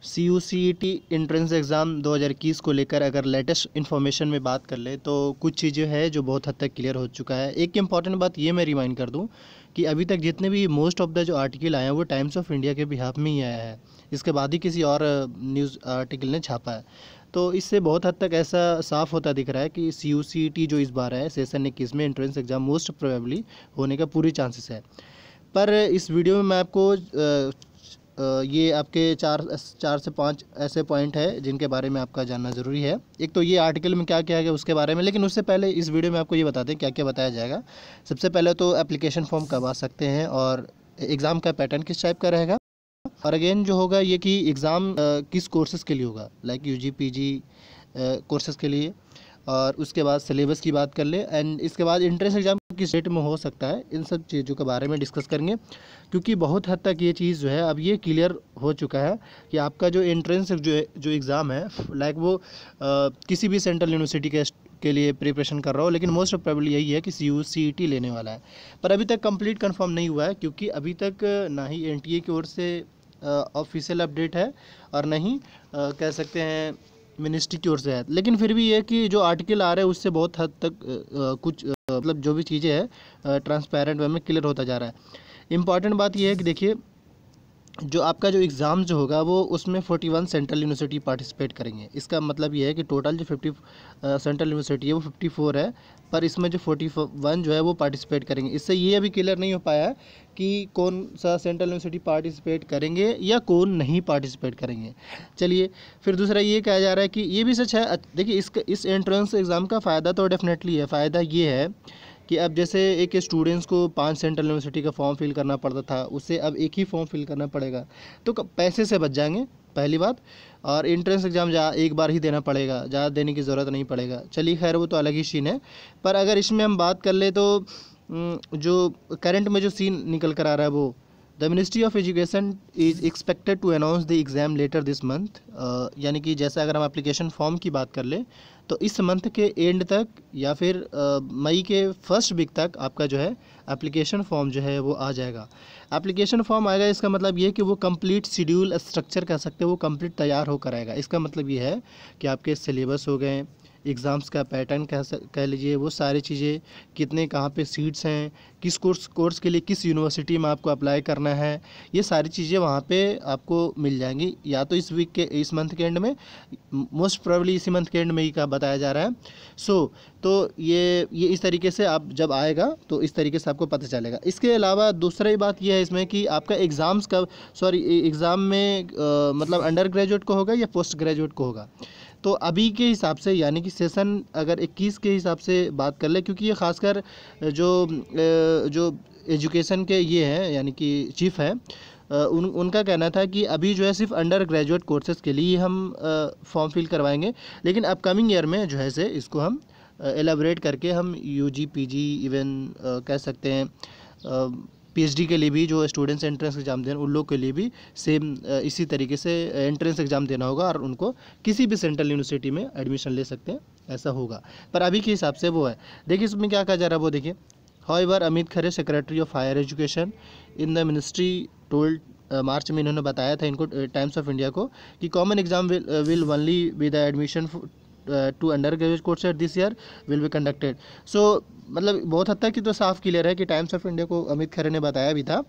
CUCET entrance exam 2021 को लेकर अगर लेटेस्ट इन्फॉर्मेशन में बात कर ले तो कुछ चीज़ें हैं जो बहुत हद तक क्लियर हो चुका है। एक इम्पॉर्टेंट बात ये मैं रिमाइंड कर दूं कि अभी तक जितने भी मोस्ट ऑफ द जो आर्टिकल आए हैं वो टाइम्स ऑफ इंडिया के बिहाफ में ही आया है, इसके बाद ही किसी और न्यूज़ आर्टिकल ने छापा है। तो इससे बहुत हद तक ऐसा साफ होता दिख रहा है कि CUCET जो इस बार है सेशन 21 में एंट्रेंस एग्ज़ाम मोस्ट प्रोबेबली होने का पूरी चांसेस है। पर इस वीडियो में मैं आपको ये आपके चार से पाँच ऐसे पॉइंट है जिनके बारे में आपका जानना ज़रूरी है। एक तो ये आर्टिकल में क्या क्या है उसके बारे में, लेकिन उससे पहले इस वीडियो में आपको ये बता दें क्या क्या बताया जाएगा। सबसे पहले तो एप्लीकेशन फॉर्म कब आ सकते हैं और एग्ज़ाम का पैटर्न किस टाइप का रहेगा, और अगेन जो होगा ये कि एग्ज़ाम किस कोर्सेज़ के लिए होगा, लाइक UG PG कोर्सेज़ के लिए। और उसके बाद सिलेबस की बात कर ले, एंड इसके बाद एंट्रेंस एग्ज़ाम किस डेट में हो सकता है, इन सब चीज़ों के बारे में डिस्कस करेंगे। क्योंकि बहुत हद तक ये चीज़ जो है अब ये क्लियर हो चुका है कि आपका जो एंट्रेंस जो एग्ज़ाम है लाइक वो किसी भी सेंट्रल यूनिवर्सिटी के लिए प्रिपरेशन कर रहा हो, लेकिन मोस्ट प्रोबेबली यही है कि CUCET लेने वाला है। पर अभी तक कंप्लीट कंफर्म नहीं हुआ है क्योंकि अभी तक ना ही NTA की ओर से ऑफिशियल अपडेट है और ना ही कह सकते हैं मिनिस्ट्री की ओर से है। लेकिन फिर भी ये कि जो आर्टिकल आ रहे हैं उससे बहुत हद तक कुछ मतलब जो भी चीज़ें हैं ट्रांसपेरेंट वे में क्लियर होता जा रहा है। इम्पॉर्टेंट बात यह है कि देखिए जो आपका जो एग्ज़ाम जो होगा वो उसमें 41 सेंट्रल यूनिवर्सिटी पार्टिसिपेट करेंगे। इसका मतलब ये है कि टोटल जो 50 सेंट्रल यूनिवर्सिटी है वो 54 है, पर इसमें जो 41 जो है वो पार्टिसिपेट करेंगे। इससे ये अभी क्लियर नहीं हो पाया है कि कौन सा सेंट्रल यूनिवर्सिटी पार्टिसिपेट करेंगे या कौन नहीं पार्टिसिपेट करेंगे। चलिए फिर दूसरा ये कहा जा रहा है कि ये भी सच है। देखिए इस एंट्रेंस एग्ज़ाम का फ़ायदा तो डेफिनेटली है। फ़ायदा ये है कि अब जैसे एक स्टूडेंट्स को 5 सेंट्रल यूनिवर्सिटी का फॉर्म फिल करना पड़ता था, उसे अब एक ही फॉर्म फिल करना पड़ेगा। तो पैसे से बच जाएंगे पहली बात, और एंट्रेंस एग्ज़ाम एक बार ही देना पड़ेगा, ज़्यादा देने की ज़रूरत नहीं पड़ेगा। चलिए खैर वो तो अलग ही सीन है। पर अगर इसमें हम बात कर ले तो जो करंट में जो सीन निकल कर आ रहा है वो The Ministry of Education is expected to announce the exam later this month। यानी कि जैसा अगर हम एप्लीकेशन फॉर्म की बात कर ले तो इस मंथ के एंड तक या फिर मई के फर्स्ट वीक तक आपका जो है एप्लीकेशन फॉर्म जो है वो आ जाएगा। एप्लीकेशन फॉर्म आएगा इसका मतलब ये कि वो कंप्लीट शेड्यूल स्ट्रक्चर कह सकते हैं, वो कंप्लीट तैयार होकर आएगा। इसका मतलब ये है कि आपके सिलेबस हो गए, एग्ज़ाम्स का पैटर्न कह लीजिए, वो सारी चीज़ें कितने कहाँ पे सीट्स हैं, किस कोर्स के लिए किस यूनिवर्सिटी में आपको अप्लाई करना है, ये सारी चीज़ें वहाँ पे आपको मिल जाएंगी या तो इस मंथ के एंड में, मोस्ट प्रोबेबली इसी मंथ के एंड में ही का बताया जा रहा है। तो ये इस तरीके से आप जब आएगा तो इस तरीके से आपको पता चलेगा। इसके अलावा दूसरी बात यह है इसमें कि आपका एग्ज़ाम्स का एग्ज़ाम में मतलब अंडर ग्रेजुएट को होगा या पोस्ट ग्रेजुएट को होगा। तो अभी के हिसाब से यानी कि सेशन अगर 21 के हिसाब से बात कर ले, क्योंकि ये खासकर जो एजुकेशन के ये हैं यानी कि चीफ हैं उनका कहना था कि अभी जो है सिर्फ अंडर ग्रेजुएट कोर्सेज़ के लिए हम फॉर्म फिल करवाएंगे, लेकिन अपकमिंग ईयर में जो है से इसको हम एलेबरेट करके हम UG PG इवन कह सकते हैं PhD के लिए भी जो स्टूडेंट्स एंट्रेंस एग्ज़ाम देना उन लोग के लिए भी सेम इसी तरीके से एंट्रेंस एग्ज़ाम देना होगा और उनको किसी भी सेंट्रल यूनिवर्सिटी में एडमिशन ले सकते हैं, ऐसा होगा। पर अभी के हिसाब से वो है। देखिए इसमें क्या कहा जा रहा है वो देखिए। However Amit Khare secretary of higher education in the ministry told March में इन्होंने बताया था इनको टाइम्स ऑफ इंडिया को कि common exam will only be the admission to under graduate courses this year will be conducted. So मतलब बहुत हद तक कि तो साफ़ क्लियर है कि टाइम्स ऑफ इंडिया को अमित खरे ने बताया भी था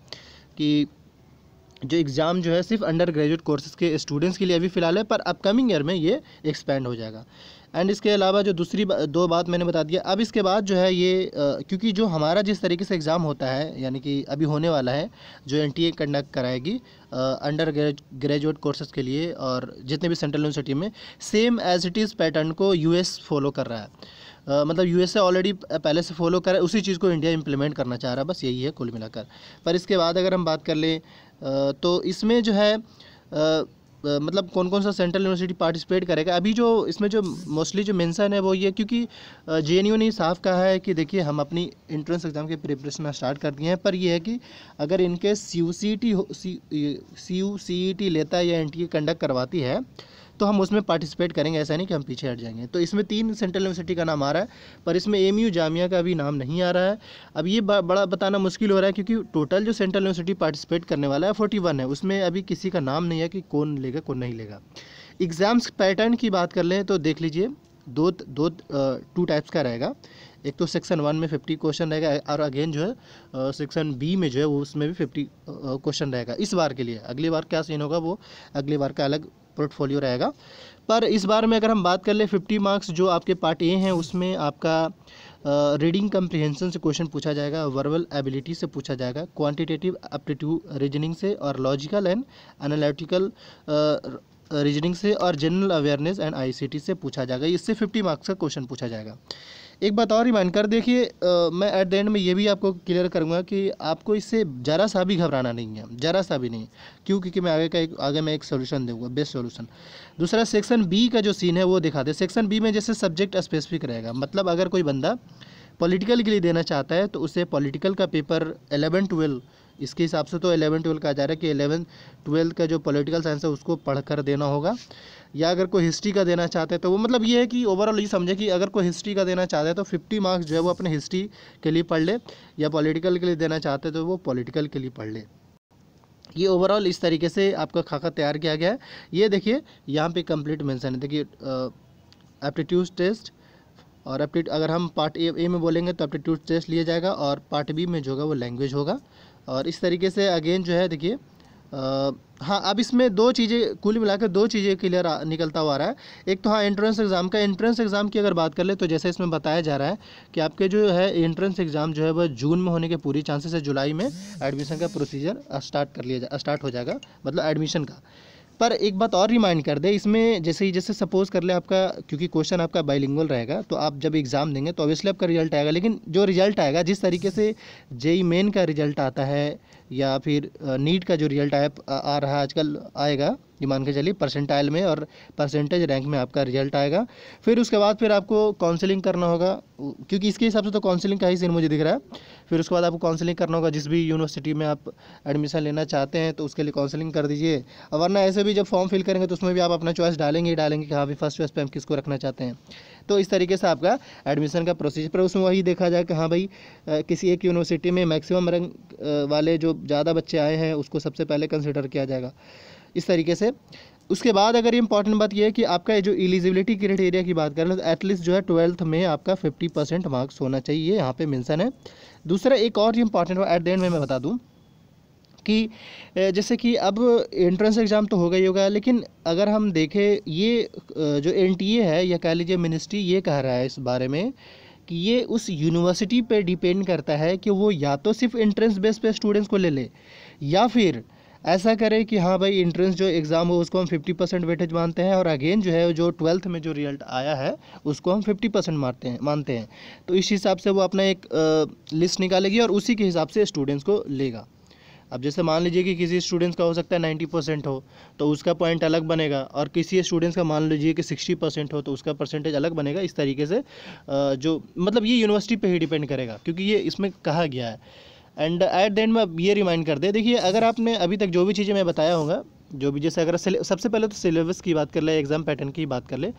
कि जो एग्ज़ाम जो है सिर्फ अंडर ग्रेजुएट कोर्सेज़ के स्टूडेंट्स के लिए अभी फ़िलहाल है, पर अपकमिंग ईयर में ये एक्सपेंड हो जाएगा। एंड इसके अलावा जो दूसरी दो बात मैंने बता दिया। अब इसके बाद जो है ये क्योंकि जो हमारा जिस तरीके से एग्ज़ाम होता है यानी कि अभी होने वाला है जो NTA कंडक्ट कराएगी अंडर ग्रेजुएट कोर्सेज़ के लिए और जितने भी सेंट्रल यूनिवर्सिटी में, same as it is pattern को US फॉलो कर रहा है। मतलब USA ऑलरेडी पहले से फॉलो कर रहा है, उसी चीज़ को इंडिया इम्प्लीमेंट करना चाह रहा है, बस यही है कुल मिलाकर। पर इसके बाद अगर हम बात कर लें तो इसमें जो है मतलब कौन कौन सा सेंट्रल यूनिवर्सिटी पार्टिसिपेट करेगा, अभी जो इसमें जो मोस्टली जो मेंशन है वो ये, क्योंकि JNU ने साफ कहा है कि देखिए हम अपनी एंट्रेंस एग्ज़ाम की प्रिपरेशन स्टार्ट कर दिए हैं। पर ये है कि अगर इनके CUCET लेता है या NTA कंडक्ट करवाती है तो हम उसमें पार्टिसिपेट करेंगे, ऐसा नहीं कि हम पीछे हट जाएंगे। तो इसमें 3 सेंट्रल यूनिवर्सिटी का नाम आ रहा है, पर इसमें एमयू जामिया का भी नाम नहीं आ रहा है। अब ये बड़ा बताना मुश्किल हो रहा है क्योंकि टोटल जो सेंट्रल यूनिवर्सिटी पार्टिसिपेट करने वाला है 41 है, उसमें अभी किसी का नाम नहीं है कि कौन लेगा कौन नहीं लेगा। एग्ज़ाम्स पैटर्न की बात कर लें तो देख लीजिए टू टाइप्स का रहेगा। एक तो सेक्शन 1 में 50 क्वेश्चन रहेगा और अगेन जो है सेक्शन B में जो है वो उसमें भी 50 क्वेश्चन रहेगा इस बार के लिए। अगली बार क्या सीन होगा वो अगली बार का अलग पोर्टफोलियो रहेगा। पर इस बार में अगर हम बात कर ले 50 मार्क्स जो आपके पार्ट ए हैं उसमें आपका रीडिंग कंप्रीहेंशन से क्वेश्चन पूछा जाएगा, वर्बल एबिलिटी से पूछा जाएगा, क्वान्टिटेटिव एप्टीट्यूड रीजनिंग से और लॉजिकल एंड एनालिटिकल रीजनिंग से और जनरल अवेयरनेस एंड आईसीटी से पूछा जाएगा। इससे 50 मार्क्स का क्वेश्चन पूछा जाएगा। एक बात और रिमाइंड कर देखिए, मैं एट द एंड में ये भी आपको क्लियर करूँगा कि आपको इससे ज़रा सा भी घबराना नहीं है, ज़रा सा भी नहीं, क्यों? क्योंकि मैं आगे मैं एक सोल्यूशन दूँगा, बेस्ट सोल्यूशन। दूसरा सेक्शन बी का जो सीन है वो दिखा दे। सेक्शन बी में जैसे सब्जेक्ट स्पेसिफिक रहेगा, मतलब अगर कोई बंदा पॉलिटिकल के लिए देना चाहता है तो उसे पॉलिटिकल का पेपर 11-12, इसके हिसाब से तो 11-12 कहा जा रहा है कि 11-12 का जो पॉलिटिकल साइंस है उसको पढ़कर देना होगा। या अगर कोई हिस्ट्री का देना चाहते हैं तो वो मतलब ये है कि ओवरऑल ये समझे कि अगर कोई हिस्ट्री का देना चाहता है तो 50 मार्क्स जो है वो अपने हिस्ट्री के लिए पढ़ ले, या पॉलिटिकल के लिए देना चाहते हैं तो वो पॉलिटिकल के लिए पढ़ ले। ये ओवरऑल इस तरीके से आपका खाका तैयार किया गया है। ये देखिए यहाँ पर कम्प्लीट मैंसन है, देखिए एप्टीट्यूड टेस्ट और अगर हम पार्ट ए में बोलेंगे तो एप्टीट्यूड टेस्ट लिया जाएगा और पार्ट बी में जो होगा वो लैंग्वेज होगा। और इस तरीके से अगेन जो है देखिए हाँ, अब इसमें 2 चीज़ें कुल मिलाकर 2 चीज़ें क्लियर निकलता हुआ आ रहा है। एक तो हाँ एंट्रेंस एग्ज़ाम की अगर बात कर ले तो जैसे इसमें बताया जा रहा है कि आपके जो है एंट्रेंस एग्ज़ाम जो है वह जून में होने के पूरी चांसेस है, जुलाई में एडमिशन का प्रोसीजर स्टार्ट हो जाएगा, मतलब एडमिशन का। पर एक बात और रिमाइंड कर दे, इसमें जैसे सपोज़ कर ले आपका, क्योंकि क्वेश्चन आपका बाइलिंगुअल रहेगा तो आप जब एग्ज़ाम देंगे तो ऑब्वियसली आपका रिजल्ट आएगा, लेकिन जो रिजल्ट आएगा जिस तरीके से जेईई मेन का रिजल्ट आता है या फिर नीट का जो रिजल्ट आ रहा है आजकल आएगा, ये मान के चलिए परसेंटाइल में और परसेंटेज रैंक में आपका रिजल्ट आएगा। फिर उसके बाद फिर आपको काउंसलिंग करना होगा, क्योंकि इसके हिसाब से तो काउंसलिंग का ही सीन मुझे दिख रहा है। फिर उसके बाद आपको काउंसलिंग करना होगा, जिस भी यूनिवर्सिटी में आप एडमिशन लेना चाहते हैं तो उसके लिए काउंसलिंग कर दीजिए, वरना ऐसे भी जब फॉर्म फिल करेंगे तो उसमें भी आप अपना चॉइस डालेंगे कि हाँ भी फर्स्ट चॉइस पर हम किसको रखना चाहते हैं। तो इस तरीके से आपका एडमिशन का प्रोसीजर, पर उसमें वही देखा जाए कि हाँ भाई किसी एक यूनिवर्सिटी में मैक्सिमम रैंक वाले जो ज़्यादा बच्चे आए हैं उसको सबसे पहले कंसिडर किया जाएगा इस तरीके से। उसके बाद अगर इंपॉर्टेंट बात यह है कि आपका जो एलिजिबिलिटी क्राइटेरिया की बात करें तो एटलीस्ट जो है 12th में आपका 50% मार्क्स होना चाहिए, यहाँ पे मेंशन है। दूसरा एक और इम्पॉर्टेंट एट द एंड में मैं बता दूँ कि जैसे कि अब एंट्रेंस एग्ज़ाम तो होगा ही होगा, लेकिन अगर हम देखें ये जो NTA है या कह लीजिए मिनिस्ट्री ये कह रहा है इस बारे में कि ये उस यूनिवर्सिटी पर डिपेंड करता है कि वो या तो सिर्फ एंट्रेंस बेस पे स्टूडेंट्स को ले ले या फिर ऐसा करें कि हाँ भाई एंट्रेंस जो एग्ज़ाम हो उसको हम 50% वेटेज मानते हैं और अगेन जो है जो 12th में जो रिजल्ट आया है उसको हम 50% मानते हैं। तो इस हिसाब से वो अपना एक लिस्ट निकालेगी और उसी के हिसाब से स्टूडेंट्स को लेगा। अब जैसे मान लीजिए कि किसी स्टूडेंट्स का हो सकता है 90% हो तो उसका पॉइंट अलग बनेगा, और किसी स्टूडेंट्स का मान लीजिए कि 60% हो तो उसका परसेंटेज अलग बनेगा। इस तरीके से जो मतलब ये यूनिवर्सिटी पे ही डिपेंड करेगा, क्योंकि ये इसमें कहा गया है। एंड एट द एंड में ये रिमाइंड कर दे, देखिए अगर आपने अभी तक जो भी चीज़ें मैं बताया होगा जो भी, जैसे अगर सबसे पहले तो सिलेबस की बात कर ले, एग्ज़ाम पैटर्न की बात कर ले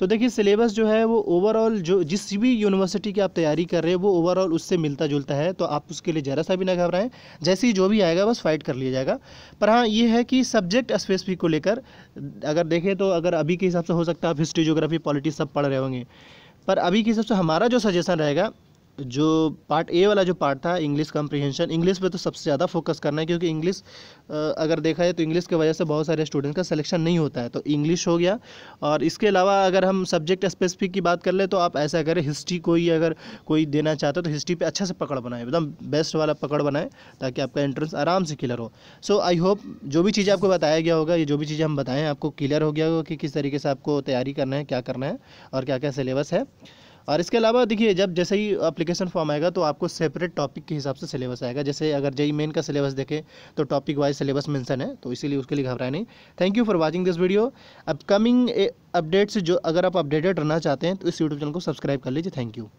तो देखिए सिलेबस जो है वो ओवरऑल जो जिस भी यूनिवर्सिटी की आप तैयारी कर रहे हैं वो ओवरऑल उससे मिलता जुलता है, तो आप उसके लिए ज़रा सा भी ना घबराएं, जैसे ही जो भी आएगा बस फाइट कर लिया जाएगा। पर हाँ ये है कि सब्जेक्ट स्पेसिफिक को लेकर अगर देखें तो अगर अभी के हिसाब से हो सकता है आप हिस्ट्री, ज्योग्राफी, पॉलिटिक्स सब पढ़ रहे होंगे, पर अभी के हिसाब से हमारा जो सजेशन रहेगा जो पार्ट ए वाला जो पार्ट था इंग्लिश कॉम्प्रिहेंशन, इंग्लिश पे तो सबसे ज़्यादा फोकस करना है, क्योंकि इंग्लिश अगर देखा जाए तो इंग्लिश की वजह से बहुत सारे स्टूडेंट्स का सिलेक्शन नहीं होता है, तो इंग्लिश हो गया। और इसके अलावा अगर हम सब्जेक्ट स्पेसिफिक की बात कर ले तो आप ऐसा करें हिस्ट्री को ही अगर कोई देना चाहते हो तो हिस्ट्री पे अच्छा से पकड़ बनाए, एकदम बेस्ट वाला पकड़ बनाए, ताकि आपका एंट्रेंस आराम से क्लियर हो। सो आई होप जो भी चीज़ आपको बताया गया होगा, ये जो भी चीज़ें हम बताएँ आपको क्लियर हो गया होगा कि किस तरीके से आपको तैयारी करना है, क्या करना है और क्या क्या सिलेबस है। और इसके अलावा देखिए जब जैसे ही एप्लीकेशन फॉर्म आएगा तो आपको सेपरेट टॉपिक के हिसाब से सिलेबस आएगा, जैसे अगर जेईई मेन का सिलेबस देखें तो टॉपिक वाइज सिलेबस मेंशन है, तो इसीलिए उसके लिए घबराए नहीं। Thank you for watching this video. Upcoming updates जो अगर आप अपडेटेड रहना चाहते हैं तो इस यूट्यूब चैनल को सब्सक्राइब कर लीजिए। Thank you.